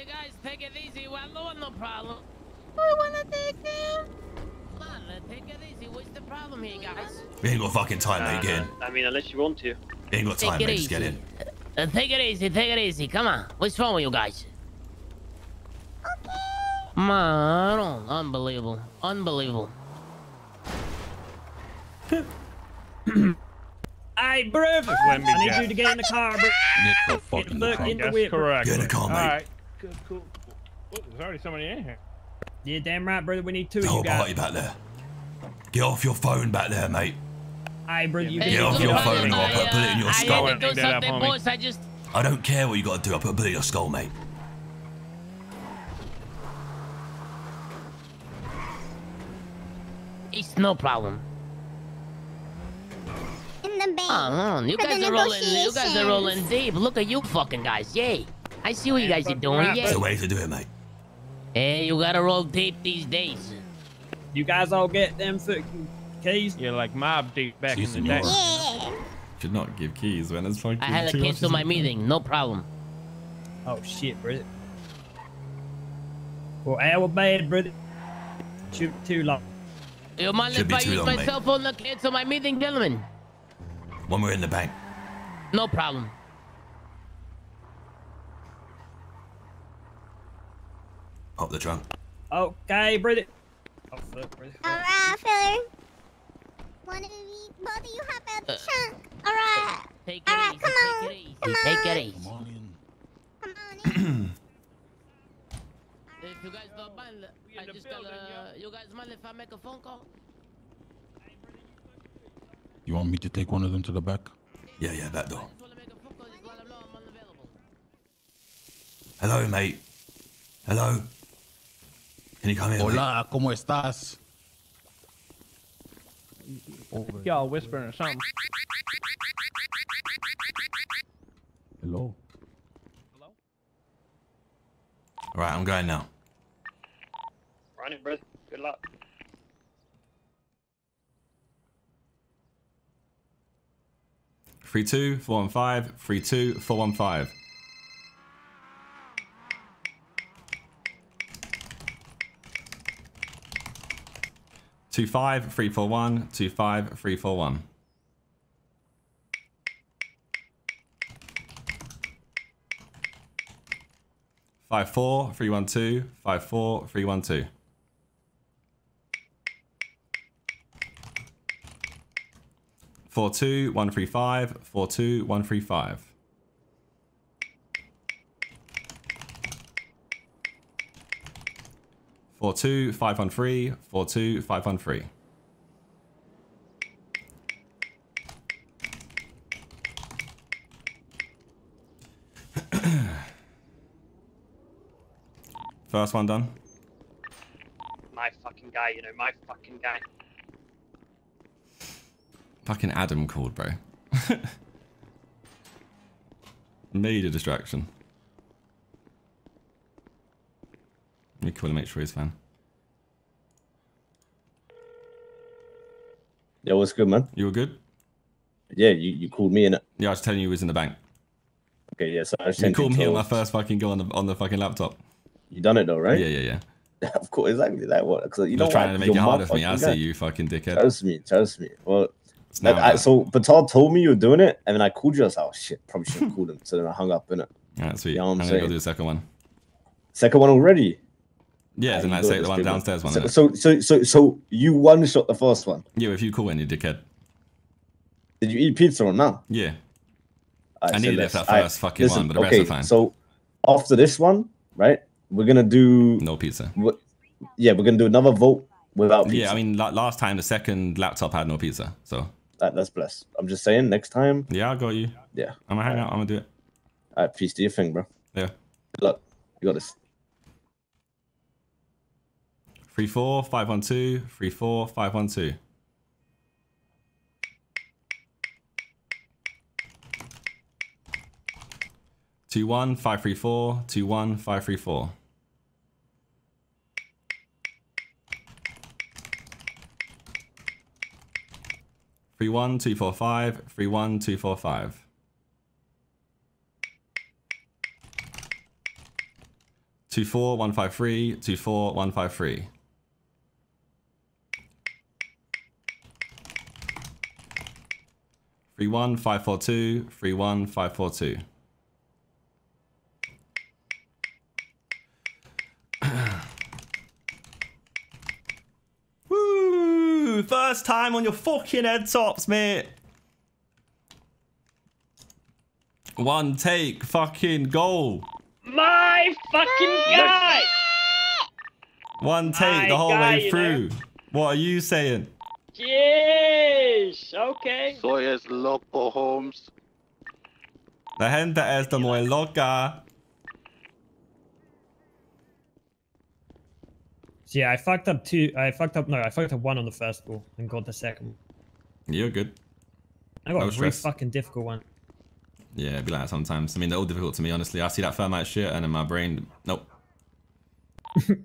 you guys take it easy. Well, I want no problem. I wanna take them. Come on, let's take it easy. What's the problem here, guys? We ain't got fucking time, mate. Get in. I mean, unless you want to. We ain't got time, mate. Just get in. Take it easy. Take it easy. Come on. What's wrong with you guys? Okay. Man, unbelievable. Unbelievable. Hey, bruv! I need you to get in the car, bruv. Get the in the whip. Correct. Get in the car, mate. All right. Good, cool. Ooh, there's already somebody in here. Yeah, damn right, brother. We need two of you guys. Party back there. Get off your phone back there, mate. Hey, brother, you get off your phone, I'll put a bullet in your skull. I had to do something, boys. I don't care what you got to do. I'll put a bullet in your skull, mate. It's no problem. You guys are rolling. You guys are rolling deep. Look at you fucking guys. Yay! I see what you guys are doing. Yay! That's the way to do it, mate. Hey, you gotta roll deep these days. You guys all get them fucking keys. You're like mob deep back in the day. Yeah. Should not give keys when it's fucking. I had to cancel my meeting. No problem. Oh shit, brother. Well, our bad, brother. Shoot too long. You mind if I use my cell phone to cancel my meeting, gentlemen? When we're in the bank. No problem. Pop the trunk. Okay, brother. Oh, fuck, brother. Alright, fella. One of you, both of you hop out the trunk. Alright. Alright, come on. Come on in. If you guys don't mind, I just gotta, you guys mind if I make a phone call? You want me to take one of them to the back? Yeah, yeah, that door. Hello, mate. Hello. Can you come in? Hola, mate? ¿Cómo estás? Y'all whispering or something. Hello. Hello. All right, I'm going now. Run it, brother. Good luck. Three, two, 4, 1, 5. Two, 5, 3, 4, 1. 2, 5, 3, 4, 1. Five, 4, 3, 1, 2. 5, 4, 3, 1, 2. 4, 2, 1, 3, 5. 4, 2, 1, 3, 5. 4, 2, 5, 1, 3. 4, 2, 5, 1, 3. 1st one done. My fucking guy, you know, my fucking guy. Fucking Adam called, bro. Made a distraction. Let me call him, make sure he's fine. Yeah, what's good, man? You were good? Yeah, you called me, innit? Yeah, I was telling you he was in the bank. Okay, yeah, so I just called me on my first fucking go on the fucking laptop. You done it though, right? Yeah. Of course, exactly. Like what? Cause you're trying to make it harder for me. I see you, fucking dickhead. Trust me. Well. Now, so Batal told me you were doing it, and then I called you. I was like, "Oh shit, probably should have called him." So then I hung up, innit? Alright, sweet. You know what I'm gonna do the second one. Second one already? Yeah, isn't that the one downstairs one? So you one shot the first one. Yeah, if you call in, you dickhead. Did you eat pizza or not? Yeah. I needed it for that first fucking one, but the rest are fine. So after this one, right? We're gonna do no pizza. Yeah, we're gonna do another vote without pizza. Yeah, I mean, last time the second laptop had no pizza, so. That's blessed. I'm just saying, next time. Yeah, I got you. Yeah. I'm gonna hang out. I'm gonna do it. All right, peace. Do your thing, bro. Yeah. Good luck. You got this. 3, 4, 5, 1, 2. 3, 4, 5, 1, 2. 2, 1, 5, 3, 4. 2, 1, 5, 3, 4. 3, 1, 2, 4, 5. 3, 1, 2, 4, 5. 24153, 24153. Three 1 5 4 2, 3 1 5 4 2. Woo! First time on your fucking head tops, mate. One take, fucking goal. My fucking guy. One take the whole way through. There. What are you saying? Yes, okay. Soy es loco, Holmes. La gente está muy loca. So yeah, I fucked up two. I fucked up one on the first ball and got the second. You're good. I got a really fucking difficult one. Yeah, it'd be like that sometimes. I mean, they're all difficult to me, honestly. I see that Fermat shit and in my brain, nope.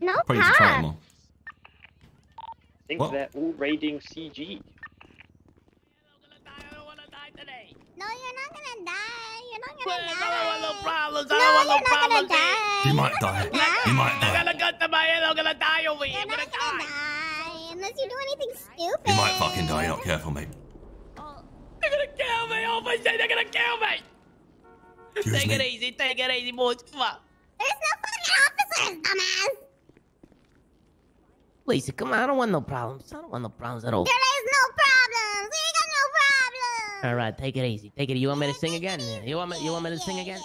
No probably need to try it more. I think they're all raiding CG. I don't want to die today. No, you're not gonna die. You're not gonna die. I don't want no problems. I don't want no problems. You might die. You might die. I'm gonna go to my head. I'm gonna die over here. I'm gonna die. Unless you do anything stupid. You might fucking die. You're not careful, mate. They're gonna kill me. Oh my God, they're gonna kill me. Take it easy. Take it easy, boys. Come on. There's no fucking officers, dumbass. Lisa, come on, I don't want no problems. I don't want no problems at all. There is no problems. We ain't got no problems. All right, take it easy. Take it. You want me to sing again? You want me to sing again?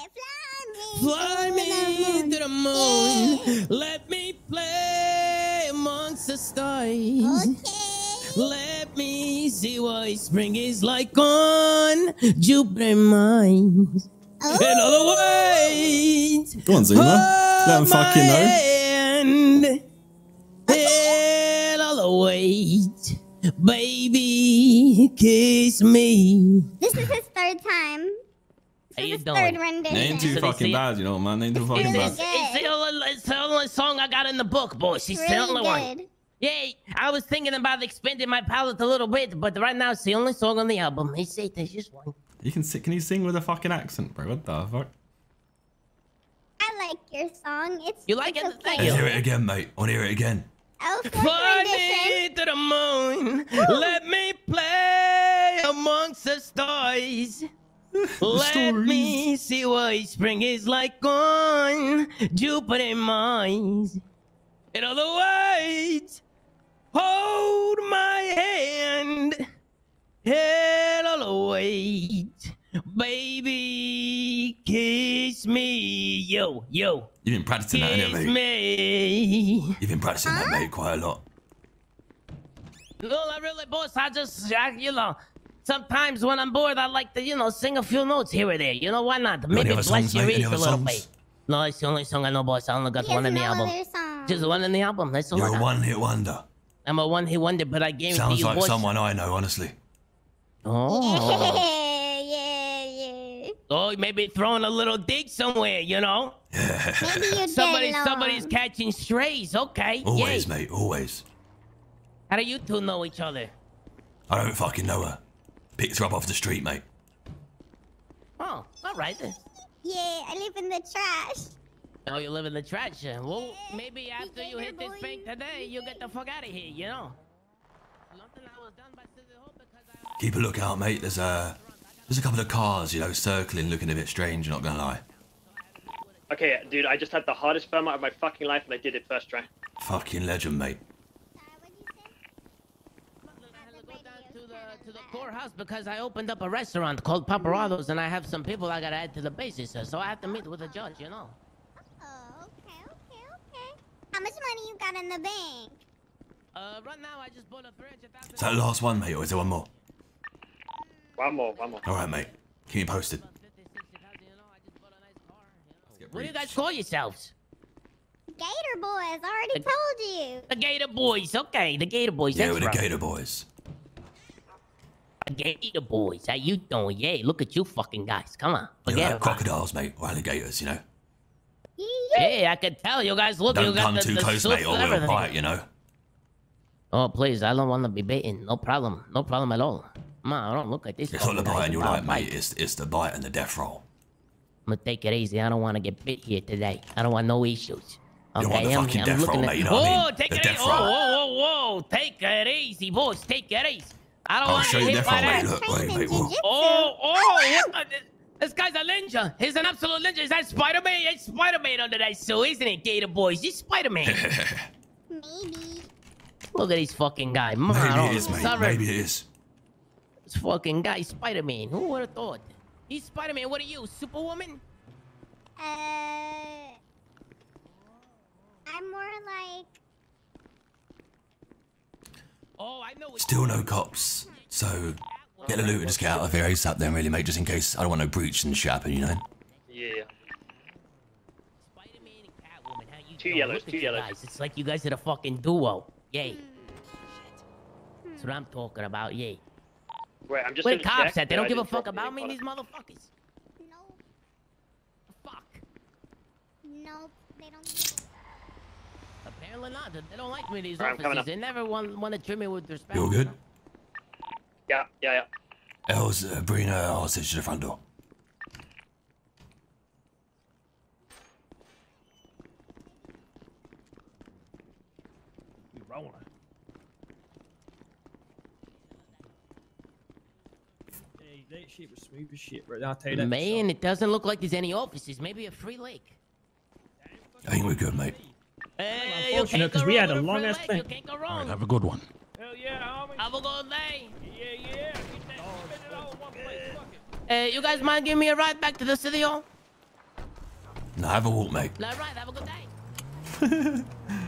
Fly me to the moon. Let me play amongst the stars. Okay. Let me see why spring is like on Jupiter mines. Oh. In other words, go on, Zuma. Let him fucking know. Wait, baby, kiss me. This is his third time. This is his third rendition. They ain't too fucking bad, you know, man. They ain't too fucking bad. It's the only song I got in the book, boy. She's really the only one. Yay! I was thinking about expanding my palette a little bit, but right now it's the only song on the album. They say there's just one. You can sing. Can you sing with a fucking accent, bro? What the fuck? I like your song. It's you like it. Okay. Let's hear it again, mate. I want to hear it again. Fly me to the moon. Ooh. Let me play amongst the stars. Let me see what spring is like on Jupiter mines. In other words, hold my hand. Hello, wait, baby, kiss me. Yo, yo. You've been practicing that, innit, mate? Me. You've been practicing that, mate, quite a lot. Look, I really, boss, I just, you know, sometimes when I'm bored, I like to, you know, sing a few notes here or there. You know, why not? Maybe bless your ears a little bit. No, it's the only song I know, boss. I only got one in the album. Just one in the album. That's all. You're a one-hit wonder. I'm a one-hit wonder, but I guarantee you, boss. Sounds like someone I know, honestly. Oh. Oh, maybe throwing a little dig somewhere, you know? Yeah. Maybe somebody's catching strays, okay. Always, yay. Mate, always. How do you two know each other? I don't fucking know her. Picked her up off the street, mate. Oh, all right then. Yeah, I live in the trash. Oh, you live in the trash? Well, yeah, maybe after you hit this bank today, you get the fuck out of here, you know? Keep a lookout, mate. There's a couple of cars, you know, circling, looking a bit strange, not gonna lie. Okay, dude, I just had the hardest Fermat of my fucking life and I did it first try. Fucking legend, mate. To the courthouse because I opened up a restaurant called Paparados and I have some people I gotta add to the basis, so I have to meet with a judge, you know. Oh, okay. How much money you got in the bank? Right now I just bought a 300,000. Is that last one, mate, or is there one more? One more. All right, mate. Keep me posted. What do you guys call yourselves? Gator boys. I already told you. The Gator boys. Okay, the Gator boys. Yeah, we're the Gator boys. The Gator boys. How you doing? Yeah, look at you fucking guys. Come on. You're like crocodiles, mate, or alligators, you know? Hey, I can tell you guys. Look, you guys. Don't come too close, mate, or we'll bite, you know? Oh, please. I don't want to be bitten. No problem. No problem at all. Man, I don't look like this. It's not the bite and you're right, mate. It's the bite and the death roll. I'm gonna take it easy. I don't want to get bit here today. I don't want no issues. Okay, I'm looking at. Whoa, take it easy! Whoa! Take it easy, boys. Take it easy. I don't want to hit by that. Oh! This guy's a ninja. He's an absolute ninja. Is that Spider-Man? It's Spider-Man under that suit, isn't it, Gator boys? He's Spider-Man. Maybe. Look at this fucking guy. Maybe it is, mate. Maybe it is. This fucking guy, Spider-Man. Who would have thought? He's Spider-Man. What are you, Superwoman? I'm more like. Oh, I know. Still no cops. So get the loot and just get out of here ASAP then, really, mate. Just in case, I don't want no breach and shit happen, you know. Yeah. Spider-Man and Catwoman, how you two yellows, two yellows. Guys. It's like you guys are the fucking duo. Yay. That's what I'm talking about. Yay. Right, I'm just. Wait, cops at? They don't give a fuck about me. These motherfuckers. No. Fuck. No, they don't. Give apparently not. They don't like me, these officers. They never want to treat me with respect. You all good? Yeah, yeah, yeah. Elle's bringing her hostage to the front door. We rolling. Hey, that shit was smooth as shit, bro. I'll tell you that. Man, it doesn't look like there's any officers. Maybe a free lake. I think we're good, mate. Hey, unfortunate because we had a long ass thing. Alright, have a good one. Hell yeah, homie. Have a good day. Yeah, yeah. Get that shit all in one place. Fuck it. Hey, you guys mind giving me a ride back to the city hall? No, have a walk, mate. No, right, have a good day.